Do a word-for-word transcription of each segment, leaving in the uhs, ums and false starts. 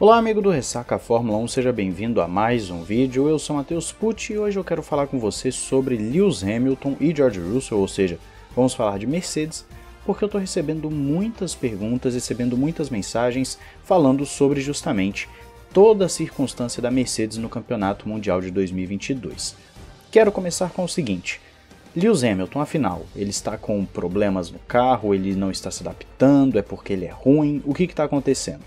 Olá amigo do Ressaca Fórmula um, seja bem-vindo a mais um vídeo, eu sou Matheus Pucci e hoje eu quero falar com você sobre Lewis Hamilton e George Russell, ou seja, vamos falar de Mercedes, porque eu estou recebendo muitas perguntas, recebendo muitas mensagens falando sobre justamente toda a circunstância da Mercedes no Campeonato Mundial de dois mil e vinte e dois. Quero começar com o seguinte, Lewis Hamilton, afinal, ele está com problemas no carro, ele não está se adaptando, é porque ele é ruim, o que está acontecendo?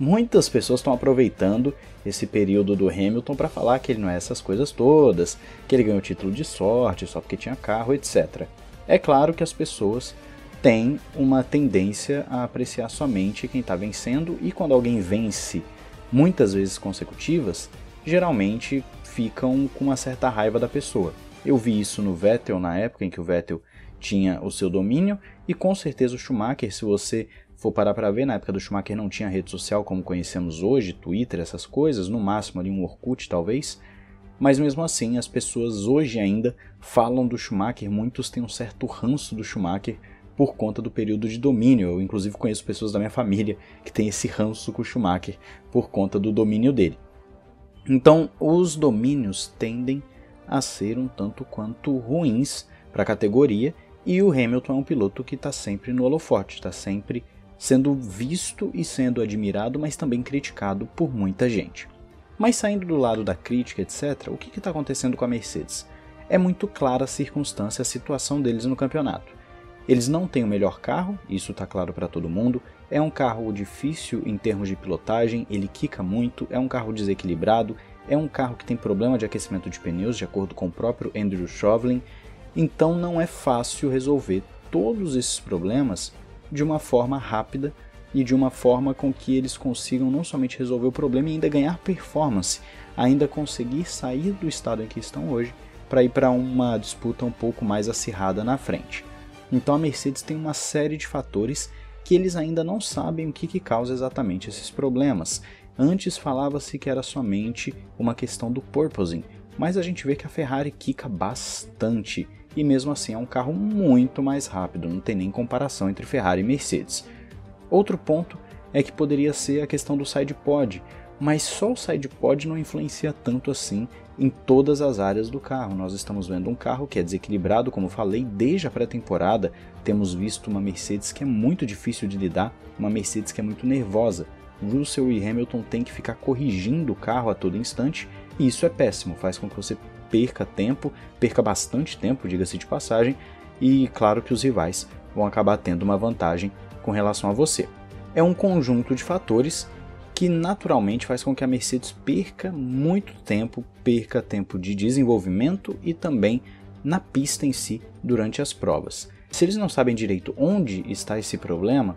Muitas pessoas estão aproveitando esse período do Hamilton para falar que ele não é essas coisas todas, que ele ganhou título de sorte só porque tinha carro, etcétera. É claro que as pessoas têm uma tendência a apreciar somente quem está vencendo e quando alguém vence muitas vezes consecutivas, geralmente ficam com uma certa raiva da pessoa. Eu vi isso no Vettel na época em que o Vettel tinha o seu domínio e com certeza o Schumacher, se você for parar para ver, na época do Schumacher não tinha rede social como conhecemos hoje, Twitter, essas coisas, no máximo ali um Orkut talvez, mas mesmo assim as pessoas hoje ainda falam do Schumacher, muitos têm um certo ranço do Schumacher por conta do período de domínio, eu inclusive conheço pessoas da minha família que têm esse ranço com o Schumacher por conta do domínio dele. Então os domínios tendem a ser um tanto quanto ruins para a categoria e o Hamilton é um piloto que está sempre no holofote, está sempre sendo visto e sendo admirado, mas também criticado por muita gente. Mas saindo do lado da crítica, etcétera, o que está acontecendo com a Mercedes? É muito clara a circunstância, a situação deles no campeonato. Eles não têm o melhor carro, isso está claro para todo mundo, é um carro difícil em termos de pilotagem, ele quica muito, é um carro desequilibrado, é um carro que tem problema de aquecimento de pneus, de acordo com o próprio Andrew Shovlin, então não é fácil resolver todos esses problemas de uma forma rápida e de uma forma com que eles consigam não somente resolver o problema e ainda ganhar performance, ainda conseguir sair do estado em que estão hoje para ir para uma disputa um pouco mais acirrada na frente. Então a Mercedes tem uma série de fatores que eles ainda não sabem o que, que causa exatamente esses problemas. Antes falava-se que era somente uma questão do porpoising, mas a gente vê que a Ferrari quica bastante. E mesmo assim é um carro muito mais rápido, não tem nem comparação entre Ferrari e Mercedes. Outro ponto é que poderia ser a questão do side pod, mas só o side pod não influencia tanto assim em todas as áreas do carro. Nós estamos vendo um carro que é desequilibrado, como falei, desde a pré-temporada temos visto uma Mercedes que é muito difícil de lidar, uma Mercedes que é muito nervosa. Russell e Hamilton têm que ficar corrigindo o carro a todo instante e isso é péssimo, faz com que você perca tempo, perca bastante tempo, diga-se de passagem, e claro que os rivais vão acabar tendo uma vantagem com relação a você. É um conjunto de fatores que naturalmente faz com que a Mercedes perca muito tempo, perca tempo de desenvolvimento e também na pista em si durante as provas. Se eles não sabem direito onde está esse problema,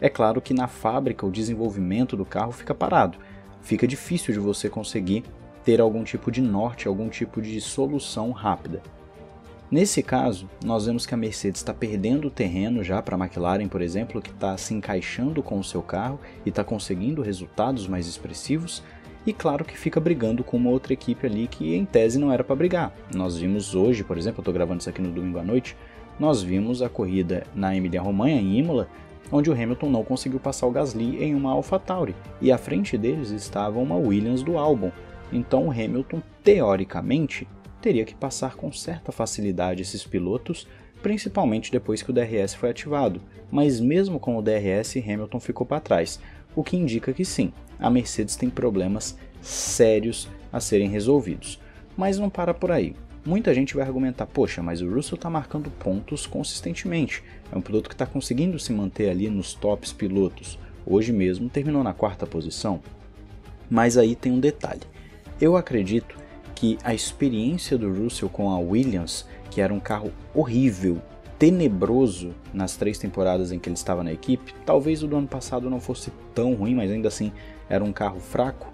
é claro que na fábrica o desenvolvimento do carro fica parado, fica difícil de você conseguir ter algum tipo de norte, algum tipo de solução rápida. Nesse caso, nós vemos que a Mercedes está perdendo terreno já para a McLaren, por exemplo, que está se encaixando com o seu carro e está conseguindo resultados mais expressivos, e claro que fica brigando com uma outra equipe ali que em tese não era para brigar. Nós vimos hoje, por exemplo, eu estou gravando isso aqui no domingo à noite, nós vimos a corrida na Emília-Romanha, em Imola, onde o Hamilton não conseguiu passar o Gasly em uma AlphaTauri, e à frente deles estava uma Williams do Albon. Então o Hamilton, teoricamente, teria que passar com certa facilidade esses pilotos, principalmente depois que o D R S foi ativado, mas mesmo com o D R S, Hamilton ficou para trás, o que indica que sim, a Mercedes tem problemas sérios a serem resolvidos. Mas não para por aí, muita gente vai argumentar, poxa, mas o Russell está marcando pontos consistentemente, é um piloto que está conseguindo se manter ali nos tops pilotos, hoje mesmo terminou na quarta posição, mas aí tem um detalhe. Eu acredito que a experiência do Russell com a Williams, que era um carro horrível, tenebroso nas três temporadas em que ele estava na equipe, talvez o do ano passado não fosse tão ruim, mas ainda assim era um carro fraco,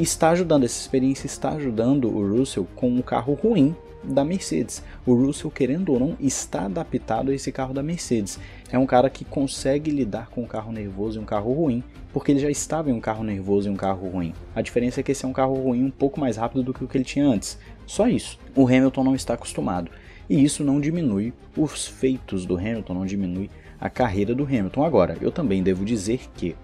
está ajudando, essa experiência está ajudando o Russell com um carro ruim da Mercedes. O Russell, querendo ou não, está adaptado a esse carro da Mercedes. É um cara que consegue lidar com um carro nervoso e um carro ruim, porque ele já estava em um carro nervoso e um carro ruim. A diferença é que esse é um carro ruim um pouco mais rápido do que o que ele tinha antes. Só isso. O Hamilton não está acostumado. E isso não diminui os feitos do Hamilton, não diminui a carreira do Hamilton. Agora, eu também devo dizer que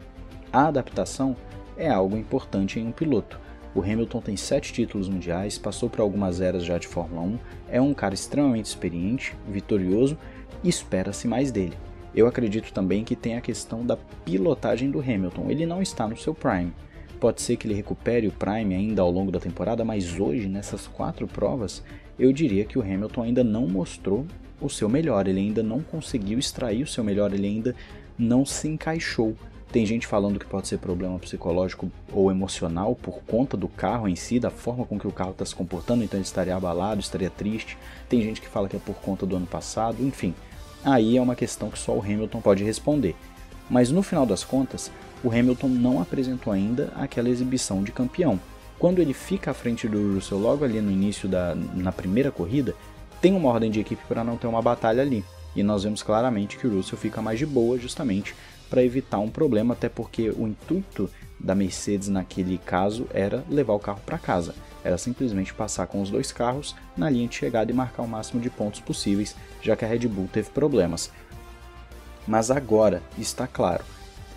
a adaptação é algo importante em um piloto. O Hamilton tem sete títulos mundiais, passou por algumas eras já de Fórmula um, é um cara extremamente experiente, vitorioso e espera-se mais dele. Eu acredito também que tem a questão da pilotagem do Hamilton, ele não está no seu prime. Pode ser que ele recupere o prime ainda ao longo da temporada, mas hoje, nessas quatro provas, eu diria que o Hamilton ainda não mostrou o seu melhor, ele ainda não conseguiu extrair o seu melhor, ele ainda não se encaixou. Tem gente falando que pode ser problema psicológico ou emocional por conta do carro em si, da forma com que o carro está se comportando, então ele estaria abalado, estaria triste. Tem gente que fala que é por conta do ano passado, enfim. Aí é uma questão que só o Hamilton pode responder. Mas no final das contas, o Hamilton não apresentou ainda aquela exibição de campeão. Quando ele fica à frente do Russell logo ali no início da na primeira corrida, tem uma ordem de equipe para não ter uma batalha ali. E nós vemos claramente que o Russell fica mais de boa justamente para evitar um problema, até porque o intuito da Mercedes naquele caso era levar o carro para casa, era simplesmente passar com os dois carros na linha de chegada e marcar o máximo de pontos possíveis, já que a Red Bull teve problemas. Mas agora está claro,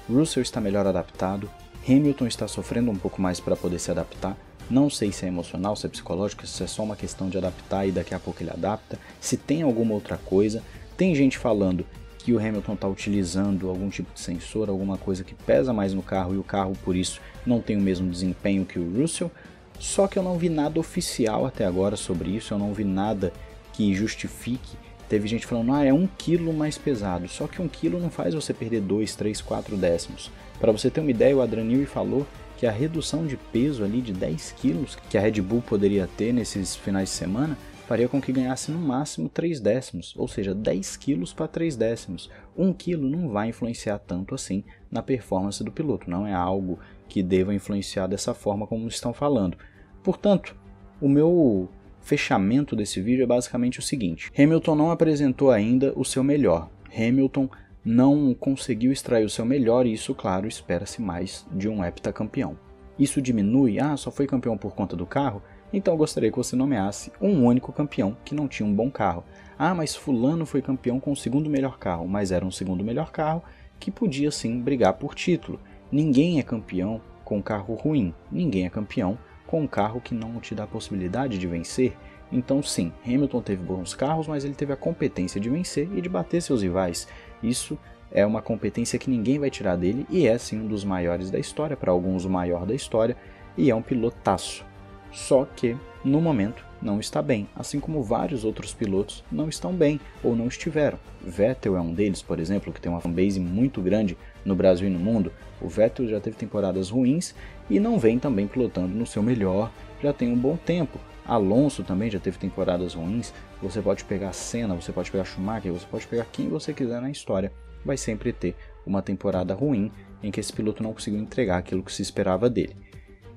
Russell está melhor adaptado, Hamilton está sofrendo um pouco mais para poder se adaptar, não sei se é emocional, se é psicológico, se é só uma questão de adaptar e daqui a pouco ele adapta, se tem alguma outra coisa. Tem gente falando que o Hamilton está utilizando algum tipo de sensor, alguma coisa que pesa mais no carro e o carro por isso não tem o mesmo desempenho que o Russell, só que eu não vi nada oficial até agora sobre isso, eu não vi nada que justifique. Teve gente falando, ah, é um quilo mais pesado, só que um quilo não faz você perder dois, três, quatro décimos. Para você ter uma ideia, o Adrian Newey falou que a redução de peso ali de dez quilos que a Red Bull poderia ter nesses finais de semana faria com que ganhasse no máximo três décimos, ou seja, dez quilos para três décimos. um quilo não vai influenciar tanto assim na performance do piloto, não é algo que deva influenciar dessa forma como estão falando. Portanto, o meu fechamento desse vídeo é basicamente o seguinte: Hamilton não apresentou ainda o seu melhor, Hamilton não conseguiu extrair o seu melhor e isso, claro, espera-se mais de um heptacampeão. Isso diminui, ah, só foi campeão por conta do carro? Então eu gostaria que você nomeasse um único campeão que não tinha um bom carro. Ah, mas fulano foi campeão com o segundo melhor carro, mas era um segundo melhor carro que podia sim brigar por título. Ninguém é campeão com um carro ruim, ninguém é campeão com um carro que não te dá a possibilidade de vencer. Então sim, Hamilton teve bons carros, mas ele teve a competência de vencer e de bater seus rivais. Isso é uma competência que ninguém vai tirar dele e é sim um dos maiores da história, para alguns o maior da história, e é um pilotaço. Só que, no momento, não está bem, assim como vários outros pilotos não estão bem ou não estiveram. Vettel é um deles, por exemplo, que tem uma fanbase muito grande no Brasil e no mundo. O Vettel já teve temporadas ruins e não vem também pilotando no seu melhor, já tem um bom tempo. Alonso também já teve temporadas ruins. Você pode pegar Senna, você pode pegar Schumacher, você pode pegar quem você quiser na história, vai sempre ter uma temporada ruim em que esse piloto não conseguiu entregar aquilo que se esperava dele.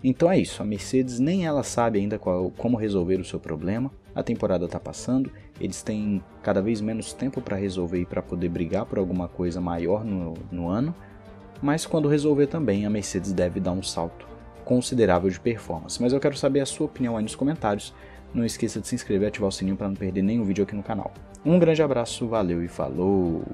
Então é isso, a Mercedes nem ela sabe ainda qual, como resolver o seu problema, a temporada está passando, eles têm cada vez menos tempo para resolver e para poder brigar por alguma coisa maior no, no ano, mas quando resolver também a Mercedes deve dar um salto considerável de performance. Mas eu quero saber a sua opinião aí nos comentários, não esqueça de se inscrever e ativar o sininho para não perder nenhum vídeo aqui no canal. Um grande abraço, valeu e falou!